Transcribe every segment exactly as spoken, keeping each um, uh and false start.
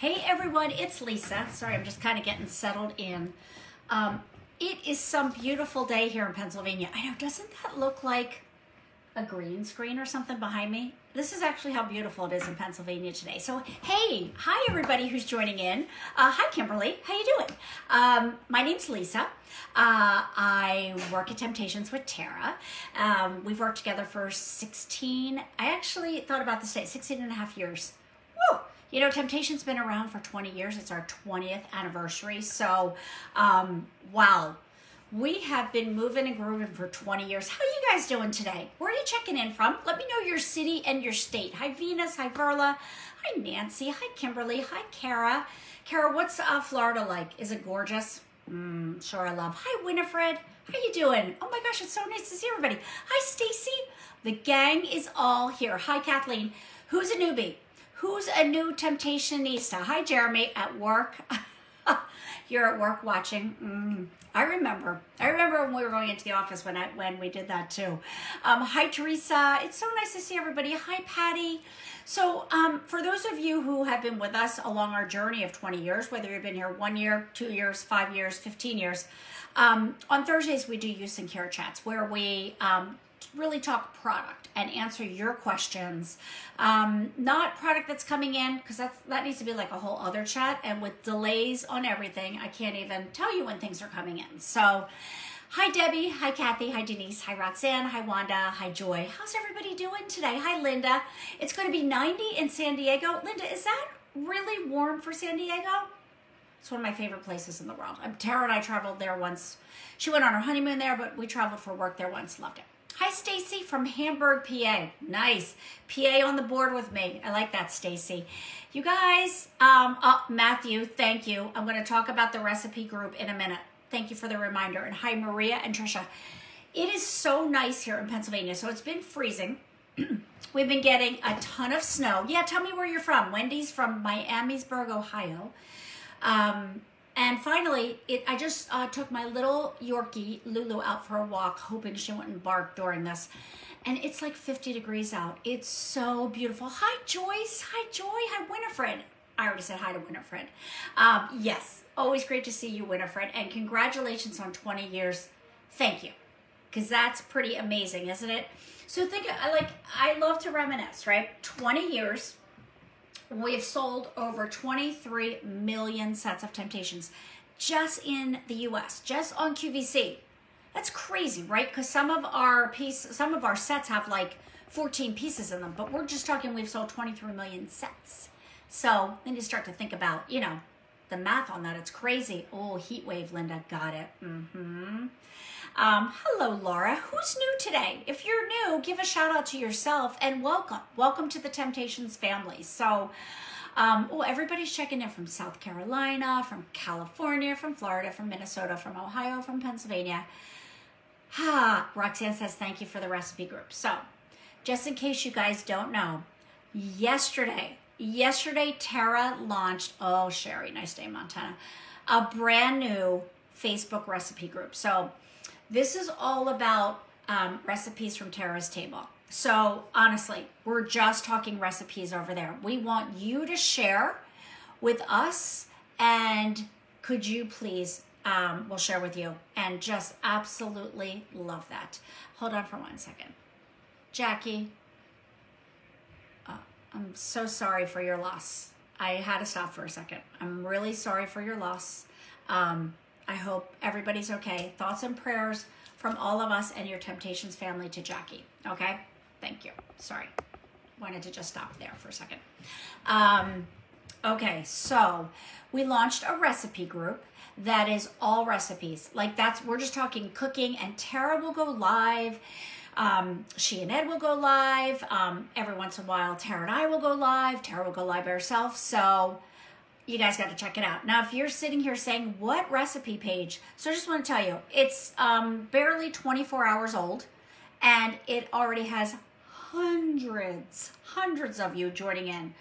Hey everyone, it's Lisa. Sorry, I'm just kind of getting settled in. Um, it is some beautiful day here in Pennsylvania. I know, doesn't that look like a green screen or something behind me? This is actually how beautiful it is in Pennsylvania today. So, hey, hi everybody who's joining in. Uh, hi Kimberly, how you doing? Um, my name's Lisa. Uh, I work at Temptations with Tara. Um, we've worked together for sixteen, I actually thought about this day, sixteen and a half years. Woo! You know, Temptations been around for twenty years. It's our twentieth anniversary. So, um, wow. We have been moving and grooving for twenty years. How are you guys doing today? Where are you checking in from? Let me know your city and your state. Hi, Venus. Hi, Verla. Hi, Nancy. Hi, Kimberly. Hi, Kara. Kara, what's uh, Florida like? Is it gorgeous? Mm, sure, I love. Hi, Winifred. How you doing? Oh my gosh, it's so nice to see everybody. Hi, Stacy. The gang is all here. Hi, Kathleen. Who's a newbie? Who's a new Temptationista? Hi, Jeremy. At work. You're at work watching. Mm, I remember. I remember when we were going into the office when I when we did that too. Um, hi, Teresa. It's so nice to see everybody. Hi, Patty. So um, for those of you who have been with us along our journey of twenty years, whether you've been here one year, two years, five years, fifteen years, um, on Thursdays we do Use and Care Chats where we um, really talk product and answer your questions. Um, not product that's coming in, because that's that needs to be like a whole other chat, and with delays on everything, I can't even tell you when things are coming in. So, hi Debbie, hi Kathy, hi Denise, hi Roxanne, hi Wanda, hi Joy. How's everybody doing today? Hi Linda. It's going to be ninety in San Diego. Linda, is that really warm for San Diego? It's one of my favorite places in the world. Tara and I traveled there once. She went on her honeymoon there, but we traveled for work there once. Loved it. Hi, Stacy from Hamburg, P A. Nice. P A on the board with me. I like that, Stacy. You guys, um, oh, Matthew, thank you. I'm going to talk about the recipe group in a minute. Thank you for the reminder. And hi, Maria and Trisha. It is so nice here in Pennsylvania. So it's been freezing. We've been getting a ton of snow. Yeah, tell me where you're from. Wendy's from Miamisburg, Ohio. Um... And finally, it, I just uh, took my little Yorkie, Lulu, out for a walk, hoping she wouldn't bark during this. And it's like fifty degrees out. It's so beautiful. Hi, Joyce. Hi, Joy. Hi, Winifred. I already said hi to Winifred. Um, yes, always great to see you, Winifred. And congratulations on twenty years. Thank you. Because that's pretty amazing, isn't it? So think, I like, I love to reminisce, right? twenty years. We've sold over twenty-three million sets of Temptations just in the U S, just on Q V C. That's crazy, right? Because some of our pieces, some of our sets have like fourteen pieces in them, but we're just talking we've sold twenty-three million sets. So then you start to think about, you know, the math on that. It's crazy. Oh, heat wave, Linda. Got it. Mm-hmm. Um, hello, Laura. Who's new today? If you're new, give a shout out to yourself and welcome. Welcome to the Temptations family. So, um, oh, everybody's checking in from South Carolina, from California, from Florida, from Minnesota, from Ohio, from Pennsylvania. Ah, Roxanne says, thank you for the recipe group. So just in case you guys don't know, yesterday, yesterday, Tara launched, oh, Sherry, nice day, Montana, a brand new Facebook recipe group. So this is all about um, recipes from Tara's table. So honestly, we're just talking recipes over there. We want you to share with us, and could you please, um, we'll share with you, and just absolutely love that. Hold on for one second. Jackie, oh, I'm so sorry for your loss. I had to stop for a second. I'm really sorry for your loss. Um, I hope everybody's okay. Thoughts and prayers from all of us and your Temptations family to Jackie. Okay? Thank you. Sorry. Wanted to just stop there for a second. Um, okay, so we launched a recipe group that is all recipes. Like that's, we're just talking cooking, and Tara will go live. Um, she and Ed will go live. Um, every once in a while, Tara and I will go live. Tara will go live by herself. So you guys got to check it out. Now, if you're sitting here saying, what recipe page? So I just want to tell you, it's um, barely twenty-four hours old, and it already has hundreds, hundreds of you joining in.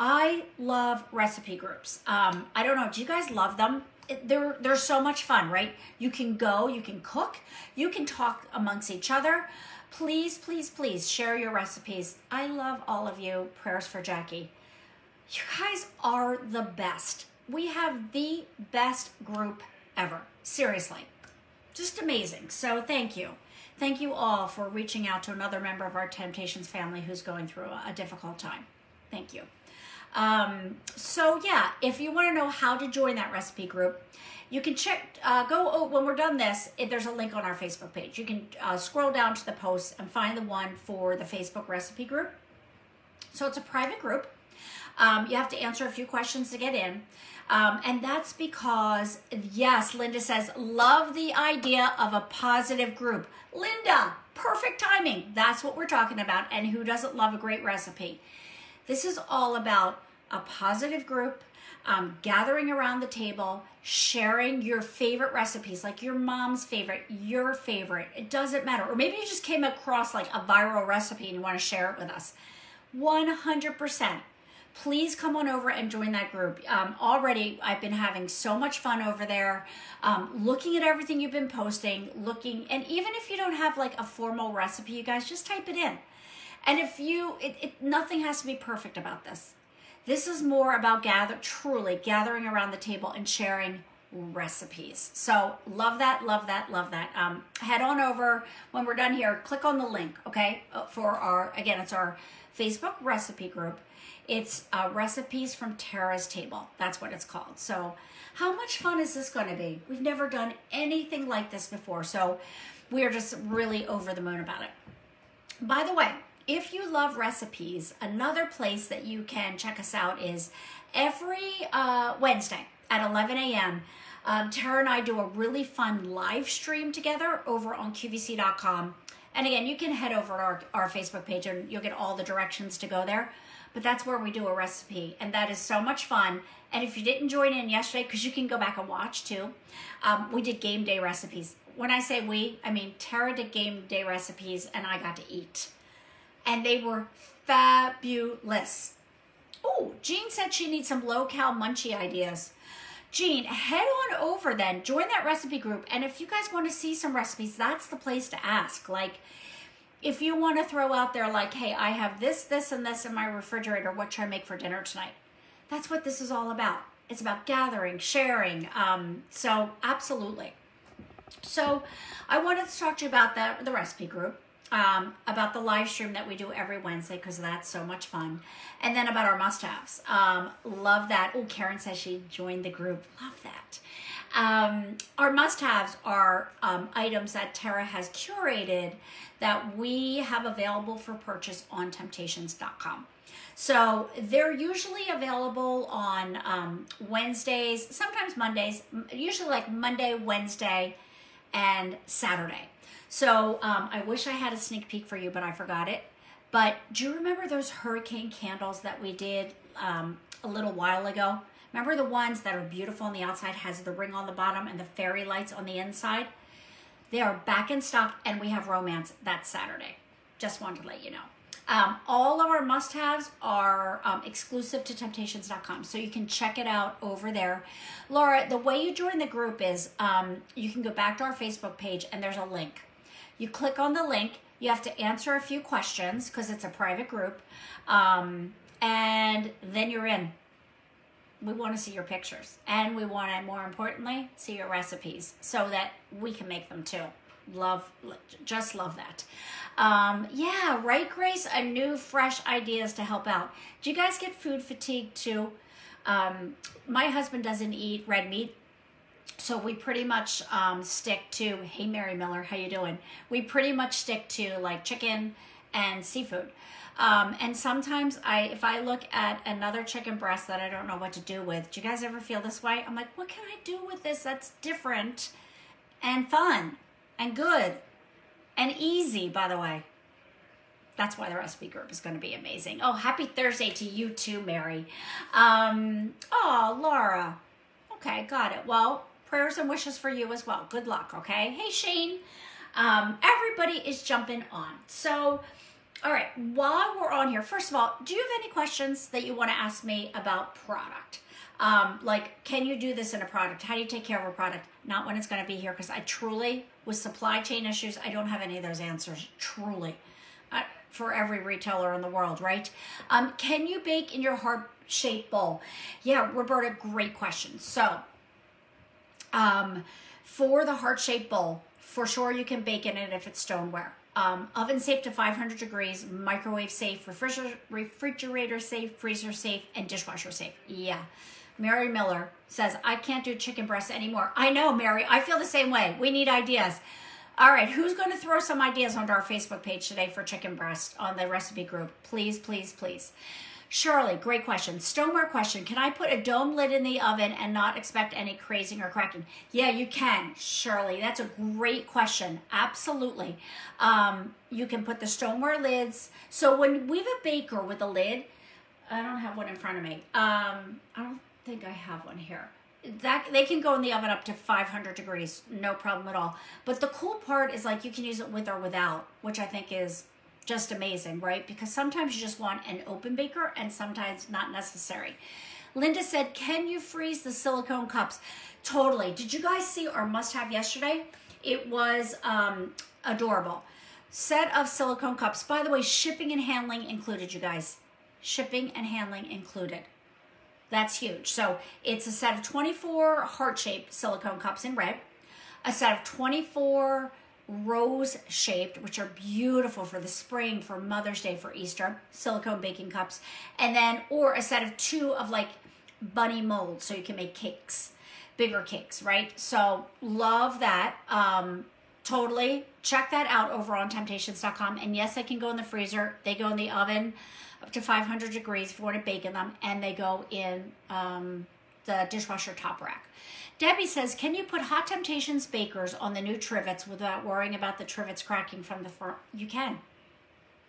I love recipe groups. Um, I don't know, do you guys love them? It, they're, they're so much fun, right? You can go, you can cook, you can talk amongst each other. Please, please, please share your recipes. I love all of you. Prayers for Jackie. You guys are the best. We have the best group ever. Seriously, just amazing. So thank you. Thank you all for reaching out to another member of our Temptations family who's going through a, a difficult time. Thank you. Um, so yeah, if you want to know how to join that recipe group, you can check, uh, go, oh, when we're done this, if there's a link on our Facebook page. You can uh, scroll down to the posts and find the one for the Facebook recipe group. So it's a private group. Um, you have to answer a few questions to get in. Um, and that's because, yes, Linda says, love the idea of a positive group. Linda, perfect timing. That's what we're talking about. And who doesn't love a great recipe? This is all about a positive group, um, gathering around the table, sharing your favorite recipes, like your mom's favorite, your favorite. It doesn't matter. Or maybe you just came across like a viral recipe and you want to share it with us. one hundred percent. Please come on over and join that group. Um, already, I've been having so much fun over there, um, looking at everything you've been posting, looking, and even if you don't have like a formal recipe, you guys just type it in. And if you, it, it, nothing has to be perfect about this. This is more about gather, truly gathering around the table and sharing recipes. So love that, love that, love that. Um, head on over when we're done here, click on the link, okay? For our, again, it's our Facebook recipe group. It's uh, Recipes from Tara's Table. That's what it's called. So how much fun is this going to be? We've never done anything like this before. So we're just really over the moon about it. By the way, if you love recipes, another place that you can check us out is every uh, Wednesday at eleven a m Um, Tara and I do a really fun live stream together over on Q V C dot com. And again, you can head over to our, our Facebook page and you'll get all the directions to go there. But that's where we do a recipe, and that is so much fun. And if you didn't join in yesterday, because you can go back and watch too, um, we did game day recipes. When I say we, I mean Tara did game day recipes and I got to eat. And they were fabulous. Oh, Jean said she needs some low-cal munchie ideas. Jean, head on over then. Join that recipe group. And if you guys want to see some recipes, that's the place to ask. Like, if you want to throw out there like, hey, I have this, this, and this in my refrigerator. What should I make for dinner tonight? That's what this is all about. It's about gathering, sharing. Um, so absolutely. So I wanted to talk to you about the, the recipe group. Um, about the live stream that we do every Wednesday, because that's so much fun. And then about our must-haves. Um, love that. Oh, Karen says she joined the group. Love that. Um, our must-haves are um, items that Tara has curated that we have available for purchase on temptations dot com. So they're usually available on um, Wednesdays, sometimes Mondays, usually like Monday, Wednesday, and Saturday. So um, I wish I had a sneak peek for you, but I forgot it. But do you remember those hurricane candles that we did um, a little while ago? Remember the ones that are beautiful on the outside, has the ring on the bottom and the fairy lights on the inside? They are back in stock, and we have romance that Saturday. Just wanted to let you know. Um, all of our must-haves are um, exclusive to temptations dot com, so you can check it out over there. Laura, the way you join the group is um, you can go back to our Facebook page, and there's a link. You click on the link. You have to answer a few questions because it's a private group. Um, and then you're in. We want to see your pictures. And we want to, more importantly, see your recipes so that we can make them too. Love, just love that. Um, yeah, right, Grace? A new, fresh ideas to help out. Do you guys get food fatigue too? Um, my husband doesn't eat red meat. So we pretty much um, stick to, hey, Mary Miller, how you doing? We pretty much stick to like chicken and seafood. Um, and sometimes I, if I look at another chicken breast that I don't know what to do with, do you guys ever feel this way? I'm like, what can I do with this that's different and fun and good and easy, by the way? That's why the recipe group is going to be amazing. Oh, happy Thursday to you too, Mary. Um, oh, Laura. Okay, got it. Well, prayers and wishes for you as well. Good luck, okay? Hey, Shane. Um, everybody is jumping on. So, all right, while we're on here, first of all, do you have any questions that you want to ask me about product? Um, like, can you do this in a product? How do you take care of a product? Not when it's going to be here, because I truly, with supply chain issues, I don't have any of those answers, truly, uh, for every retailer in the world, right? Um, can you bake in your heart, shape bowl? Yeah, Roberta, great question. So um, for the heart-shaped bowl, for sure you can bake in it if it's stoneware. Um, oven safe to five hundred degrees, microwave safe, refrigerator, refrigerator safe, freezer safe, and dishwasher safe. Yeah. Mary Miller says, I can't do chicken breasts anymore. I know, Mary. I feel the same way. We need ideas. All right. Who's going to throw some ideas onto our Facebook page today for chicken breast on the recipe group? Please, please, please. Shirley, great question. Stoneware question. Can I put a dome lid in the oven and not expect any crazing or cracking? Yeah, you can, Shirley. That's a great question. Absolutely. Um, you can put the stoneware lids. So when we have a baker with a lid, I don't have one in front of me. Um, I don't think I have one here. That they can go in the oven up to five hundred degrees. No problem at all. But the cool part is, like, you can use it with or without, which I think is just amazing, right? Because sometimes you just want an open baker and sometimes not necessary. Linda said, can you freeze the silicone cups? Totally. Did you guys see our must-have yesterday? It was um, adorable. Set of silicone cups. By the way, shipping and handling included, you guys. Shipping and handling included. That's huge. So it's a set of twenty-four heart-shaped silicone cups in red, a set of twenty-four rose shaped, which are beautiful for the spring, for Mother's Day, for Easter, silicone baking cups, and then, or a set of two of like bunny molds, so you can make cakes, bigger cakes, right? So love that. Um, totally. Check that out over on temptations dot com. And yes, they can go in the freezer. They go in the oven up to five hundred degrees if you want to bake in them, and they go in um, the dishwasher top rack. Debbie says, can you put Hot Temptations bakers on the new trivets without worrying about the trivets cracking from the front? You can.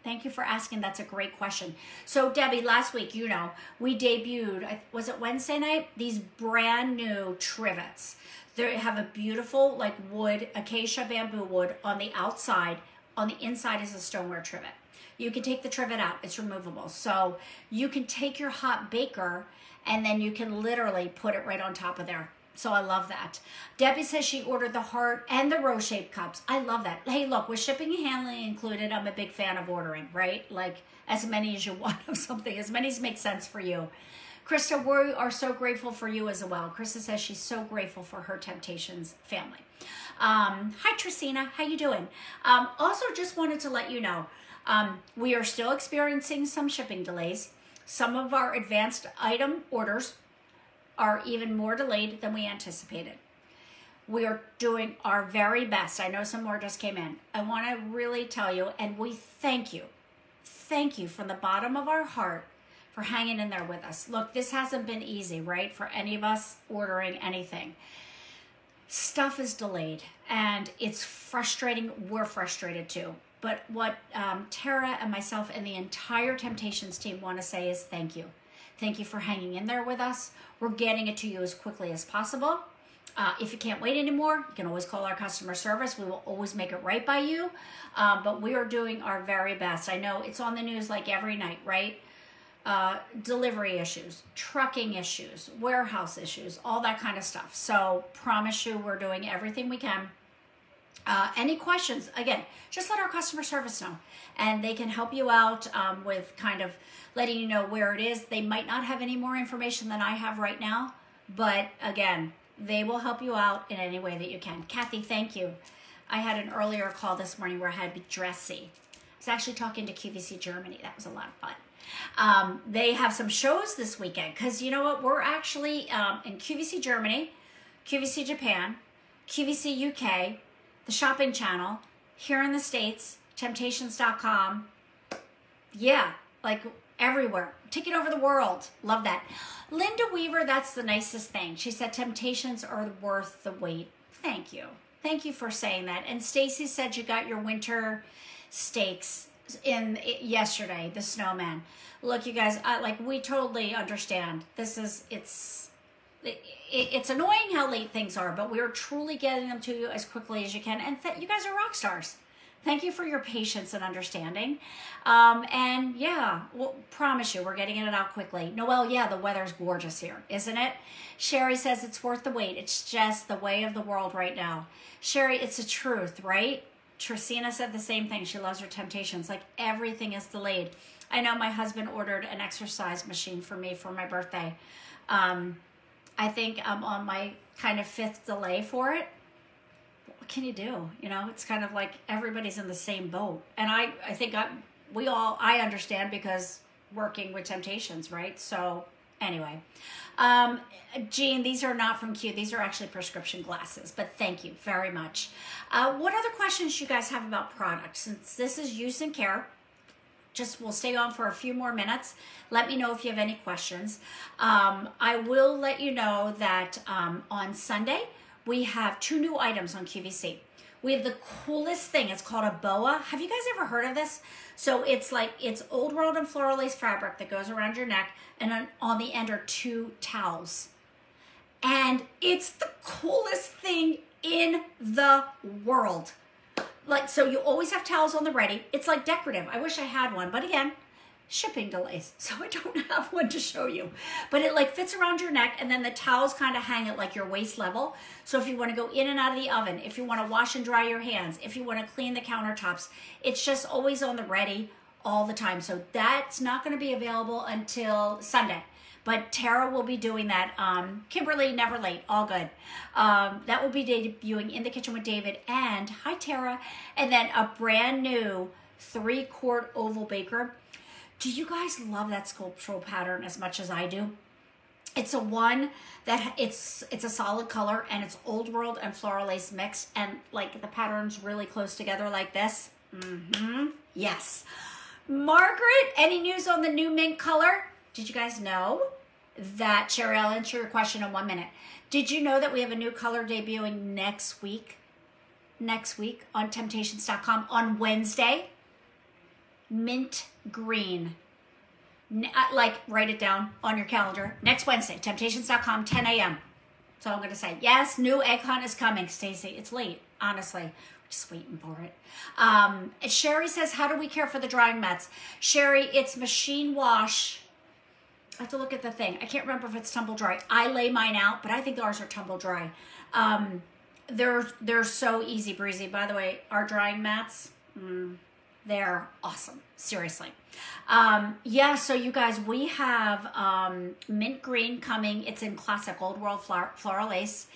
Thank you for asking. That's a great question. So Debbie, last week, you know, we debuted, was it Wednesday night? These brand new trivets. They have a beautiful like wood, acacia bamboo wood on the outside. On the inside is a stoneware trivet. You can take the trivet out. It's removable. So you can take your hot baker and then you can literally put it right on top of there. So I love that. Debbie says she ordered the heart and the rose-shaped cups. I love that. Hey, look, with shipping and handling included, I'm a big fan of ordering, right? Like as many as you want of something, as many as make sense for you. Krista, we are so grateful for you as well. Krista says she's so grateful for her Temptations family. Um, hi, Tracina. How you doing? Um, also, just wanted to let you know, um, we are still experiencing some shipping delays. Some of our advanced item orders are even more delayed than we anticipated. We are doing our very best. I know some more just came in. I want to really tell you, and we thank you. Thank you from the bottom of our heart for hanging in there with us. Look, this hasn't been easy, right? For any of us ordering anything. Stuff is delayed and it's frustrating. We're frustrated too. But what um, Tara and myself and the entire Temptations team want to say is thank you. Thank you for hanging in there with us. We're getting it to you as quickly as possible. Uh, if you can't wait anymore, you can always call our customer service. We will always make it right by you. Um, but we are doing our very best. I know it's on the news like every night, right? Uh, delivery issues, trucking issues, warehouse issues, all that kind of stuff. So promise you we're doing everything we can. Uh, any questions, again, just let our customer service know and they can help you out um, with kind of letting you know where it is. They might not have any more information than I have right now, but again, they will help you out in any way that you can. Kathy, thank you. I had an earlier call this morning where I had to be dressy. I was actually talking to Q V C Germany. That was a lot of fun. Um, they have some shows this weekend because you know what? We're actually um, in Q V C Germany, Q V C Japan, Q V C U K, The Shopping Channel, here in the States, temptations dot com. Yeah, like everywhere. Ticket over the world. Love that. Linda Weaver, that's the nicest thing. She said, Temptations are worth the wait. Thank you. Thank you for saying that. And Stacy said you got your winter steaks in yesterday, the snowman. Look, you guys, I, like we totally understand. This is, it's... It's annoying how late things are, but we are truly getting them to you as quickly as you can. And you guys are rock stars. Thank you for your patience and understanding. Um, and yeah, we'll promise you, we're getting it out quickly. Noelle, yeah, the weather's gorgeous here, isn't it? Sherry says it's worth the wait. It's just the way of the world right now. Sherry, it's the truth, right? Tracina said the same thing. She loves her Temptations. Like everything is delayed. I know my husband ordered an exercise machine for me for my birthday. Um, I think I'm on my kind of fifth delay for it. What can you do? You know, it's kind of like everybody's in the same boat. And I, I think I, we all, I understand because working with Temptations, right? So anyway, um, Jean, these are not from Q. These are actually prescription glasses, but thank you very much. Uh, what other questions you guys have about products? Since this is use and care, just we'll stay on for a few more minutes. Let me know if you have any questions. Um, I will let you know that um, on Sunday, we have two new items on Q V C. We have the coolest thing. It's called a boa. Have you guys ever heard of this? So it's like, it's old world and floral lace fabric that goes around your neck, and on, on the end are two towels. And it's the coolest thing in the world. Like, so you always have towels on the ready. It's like decorative. I wish I had one, but again, shipping delays. So I don't have one to show you, but it like fits around your neck, and then the towels kind of hang at like your waist level. So if you want to go in and out of the oven, if you want to wash and dry your hands, if you want to clean the countertops, it's just always on the ready all the time. So that's not going to be available until Sunday. But Tara will be doing that. Um, Kimberly, never late, all good. Um, that will be debuting in the Kitchen with David. And hi, Tara. And then a brand new three-quart oval baker. Do you guys love that sculptural pattern as much as I do? It's a one that it's it's a solid color, and it's old world and floral lace mixed, and like the pattern's really close together like this. Mm-hmm. Yes. Margaret, any news on the new mint color? Did you guys know that, Sherry, I'll answer your question in one minute. Did you know that we have a new color debuting next week? Next week on temptations dot com on Wednesday? Mint green. Like, write it down on your calendar. Next Wednesday, temptations dot com, ten A M So I'm going to say, yes, new egg hunt is coming, Stacey. It's late, honestly. Just waiting for it. Um, Sherry says, how do we care for the drying mats? Sherry, it's machine wash. I have to look at the thing. I can't remember if it's tumble dry. I lay mine out, but I think ours are tumble dry. Um, they're, they're so easy breezy. By the way, our drying mats, mm, they're awesome. Seriously. Um, yeah, so you guys, we have um, mint green coming. It's in classic old world flower, floral lace.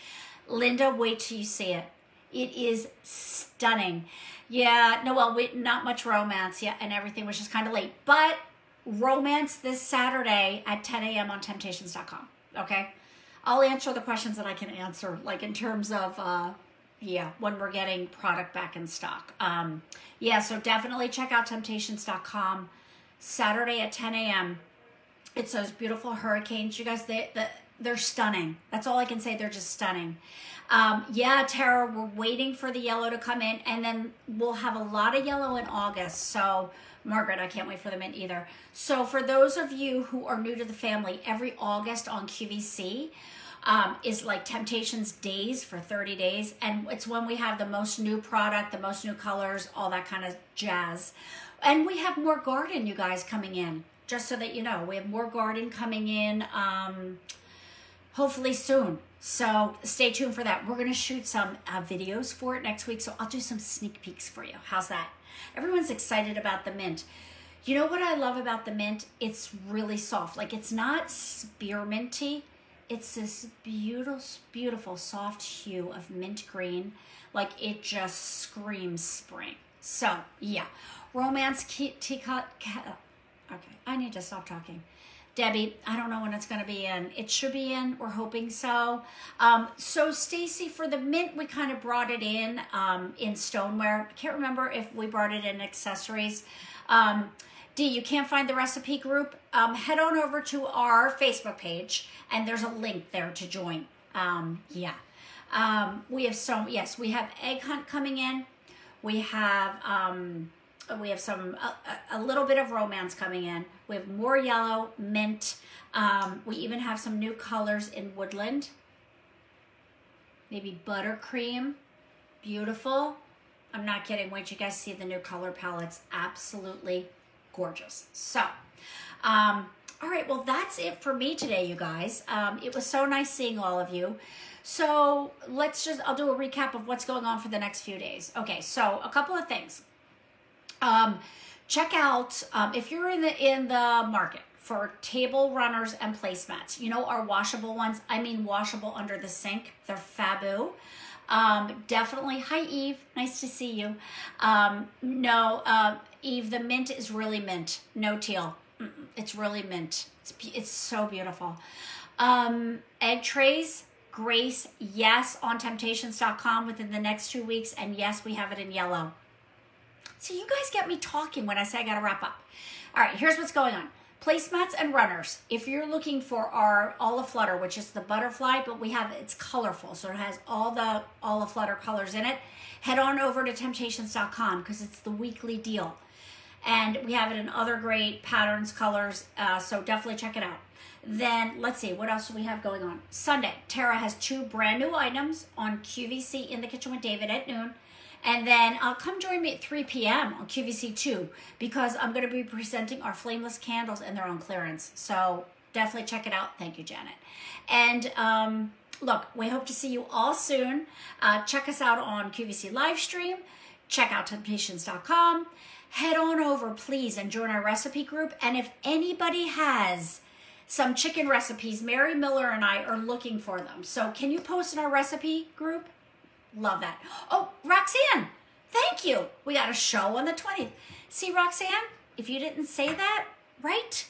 Linda, wait till you see it. It is stunning. Yeah, Noelle, we, not much romance yet, and everything was just kind of late. But romance this Saturday at ten A M on temptations dot com. Okay, I'll answer the questions that I can answer, like in terms of uh yeah, when we're getting product back in stock. Um yeah, so definitely check out temptations dot com Saturday at ten A M It's those beautiful hurricanes, you guys. They, they they're stunning. That's all I can say. They're just stunning. Um yeah, Tara, we're waiting for the yellow to come in, and then we'll have a lot of yellow in August. So Margaret, I can't wait for the mint either. So for those of you who are new to the family, every August on Q V C um, is like Temptations Days for thirty days. And it's when we have the most new product, the most new colors, all that kind of jazz. And we have more garden, you guys, coming in. Just so that you know, we have more garden coming in um, hopefully soon. So stay tuned for that. We're going to shoot some uh, videos for it next week. So I'll do some sneak peeks for you. How's that? Everyone's excited about the mint. You know what I love about the mint? It's really soft. Like, it's not spearminty. It's this beautiful, beautiful soft hue of mint green. Like, it just screams spring. So yeah, romance teacup. Okay, I need to stop talking. Debbie, I don't know when it's going to be in. It should be in. We're hoping so. Um, so, Stacy, for the mint, we kind of brought it in um, in stoneware. I can't remember if we brought it in accessories. Um, Dee, you can't find the recipe group? Um, head on over to our Facebook page, and there's a link there to join. Um, yeah. Um, we have some, yes, we have egg hunt coming in. We have... Um, We have some, a, a little bit of romance coming in. We have more yellow, mint. Um, we even have some new colors in woodland. Maybe buttercream. Beautiful. I'm not kidding. Wait, you guys see the new color palettes. Absolutely gorgeous. So, um, all right. Well, that's it for me today, you guys. Um, it was so nice seeing all of you. So let's just, I'll do a recap of what's going on for the next few days. Okay, so a couple of things. Um, check out, um, if you're in the, in the market for table runners and placemats, you know, our washable ones, I mean washable under the sink, they're faboo. Um, definitely, hi Eve, nice to see you. Um, no, uh, Eve, the mint is really mint, no teal. Mm-mm, it's really mint, it's, it's so beautiful. Um, egg trays, Grace, yes, on temptations dot com within the next two weeks, and yes, we have it in yellow. So you guys get me talking when I say I gotta wrap up. All right, here's what's going on. Placemats and runners. If you're looking for our Alla Flutter, which is the butterfly, but we have, it's colorful, so it has all the Alla Flutter colors in it, head on over to temptations dot com because it's the weekly deal. And we have it in other great patterns, colors, uh, so definitely check it out. Then let's see, what else do we have going on? Sunday, Tara has two brand new items on Q V C in the Kitchen with David at noon. And then uh, come join me at three p m on Q V C two because I'm going to be presenting our flameless candles and they're on clearance. So definitely check it out. Thank you, Janet. And um, look, we hope to see you all soon. Uh, check us out on Q V C live stream. Check out temptations dot com. Head on over, please, and join our recipe group. And if anybody has some chicken recipes, Mary Miller and I are looking for them. So can you post in our recipe group? Love that. Oh, Roxanne, thank you. We got a show on the twentieth. See, Roxanne, if you didn't say that, right?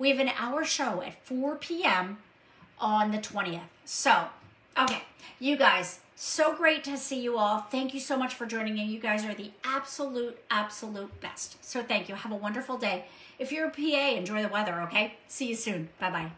We have an hour show at four p m on the twentieth. So, okay, you guys, so great to see you all. Thank you so much for joining in. You guys are the absolute, absolute best. So thank you. Have a wonderful day. If you're a P A, enjoy the weather, okay? See you soon. Bye-bye.